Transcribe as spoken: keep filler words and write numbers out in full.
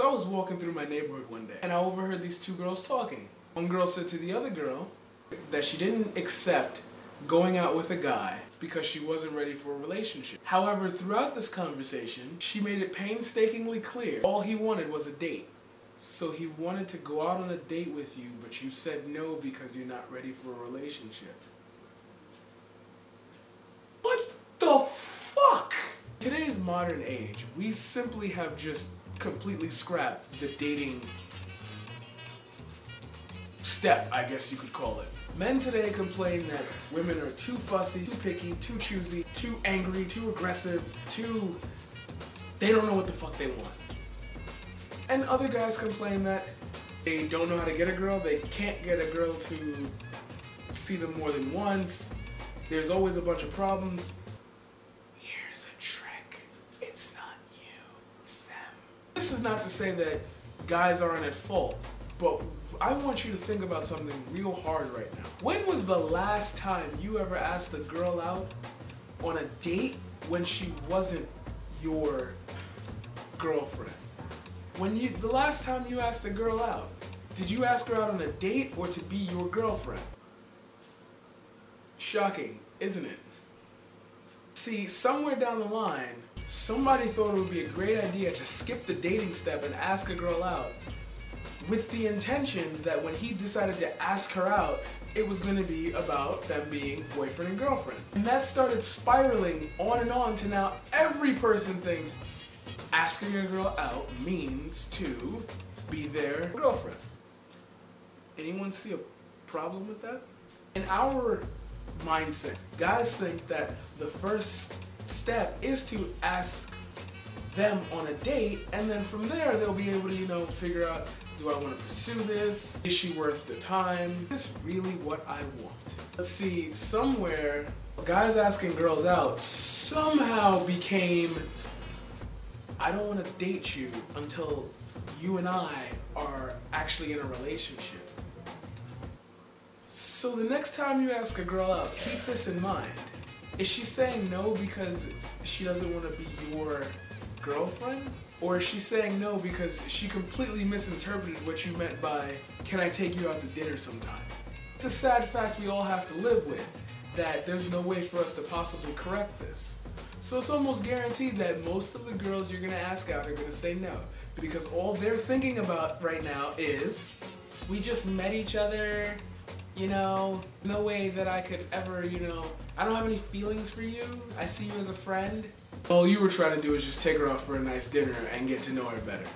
So I was walking through my neighborhood one day, and I overheard these two girls talking. One girl said to the other girl that she didn't accept going out with a guy because she wasn't ready for a relationship. However, throughout this conversation, she made it painstakingly clear all he wanted was a date. So he wanted to go out on a date with you, but you said no because you're not ready for a relationship. What the fuck? Today's modern age, we simply have just completely scrapped the dating step, I guess you could call it. Men today complain that women are too fussy, too picky, too choosy, too angry, too aggressive, too... they don't know what the fuck they want. And other guys complain that they don't know how to get a girl, they can't get a girl to see them more than once, there's always a bunch of problems. Here's a trick. It's not you, it's them. This is not to say that guys aren't at fault, but I want you to think about something real hard right now. When was the last time you ever asked a girl out on a date when she wasn't your girlfriend? When you, the last time you asked a girl out, did you ask her out on a date or to be your girlfriend? Shocking, isn't it? See, somewhere down the line, somebody thought it would be a great idea to skip the dating step and ask a girl out, with the intentions that when he decided to ask her out, it was going to be about them being boyfriend and girlfriend. And that started spiraling on and on to now every person thinks asking a girl out means to be their girlfriend. Anyone see a problem with that? In our mindset, guys think that the first step is to ask them on a date, and then from there they'll be able to, you know, figure out, do I want to pursue this? Is she worth the time? Is this really what I want? Let's see, somewhere guys asking girls out somehow became, I don't want to date you until you and I are actually in a relationship. So the next time you ask a girl out, keep this in mind. Is she saying no because she doesn't want to be your girlfriend? Or is she saying no because she completely misinterpreted what you meant by, can I take you out to dinner sometime? It's a sad fact we all have to live with, that there's no way for us to possibly correct this. So it's almost guaranteed that most of the girls you're gonna ask out are gonna say no, because all they're thinking about right now is, we just met each other, you know, no way that I could ever, you know, I don't have any feelings for you, I see you as a friend. All you were trying to do is just take her out for a nice dinner and get to know her better.